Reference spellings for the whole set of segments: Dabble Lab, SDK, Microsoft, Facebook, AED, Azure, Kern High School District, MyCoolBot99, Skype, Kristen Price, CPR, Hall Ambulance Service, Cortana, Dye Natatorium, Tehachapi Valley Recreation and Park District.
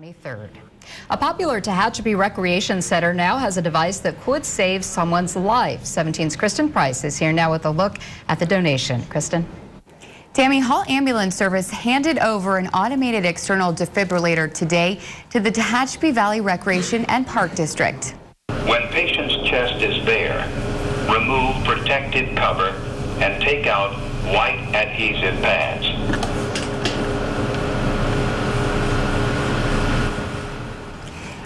23rd. A popular Tehachapi Recreation Center now has a device that could save someone's life. 17's Kristen Price is here now with a look at the donation. Kristen. Tammy, Hall Ambulance Service handed over an automated external defibrillator today to the Tehachapi Valley Recreation and Park District. When patient's chest is bare, remove protective cover and take out white adhesive pads.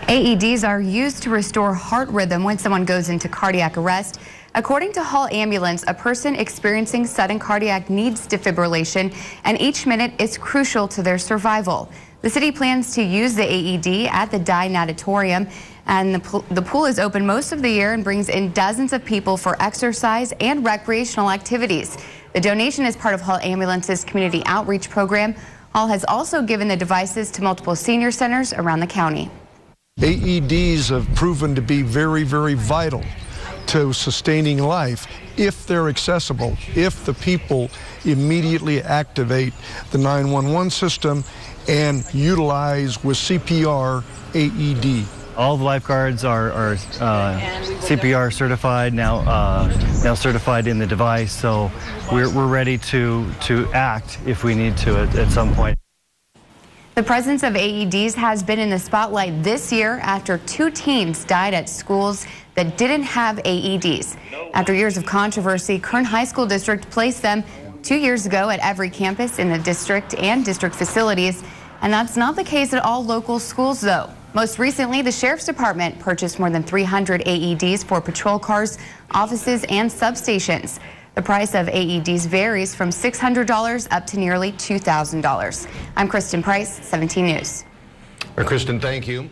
AEDs are used to restore heart rhythm when someone goes into cardiac arrest. According to Hall Ambulance, a person experiencing sudden cardiac needs defibrillation, and each minute is crucial to their survival. The city plans to use the AED at the Dye Natatorium, and the pool is open most of the year and brings in dozens of people for exercise and recreational activities. The donation is part of Hall Ambulance's community outreach program. Hall has also given the devices to multiple senior centers around the county. AEDs have proven to be very, very vital to sustaining life if they're accessible, if the people immediately activate the 911 system and utilize with CPR AED. All the lifeguards are CPR certified now, certified in the device, so we're ready to act if we need to at some point. The presence of AEDs has been in the spotlight this year after two teens died at schools that didn't have AEDs. After years of controversy, Kern High School District placed them 2 years ago at every campus in the district and district facilities. And that's not the case at all local schools, though. Most recently, the Sheriff's Department purchased more than 300 AEDs for patrol cars, offices, and substations. The price of AEDs varies from $600 up to nearly $2,000. I'm Kristen Price, 17 News. Kristen, thank you.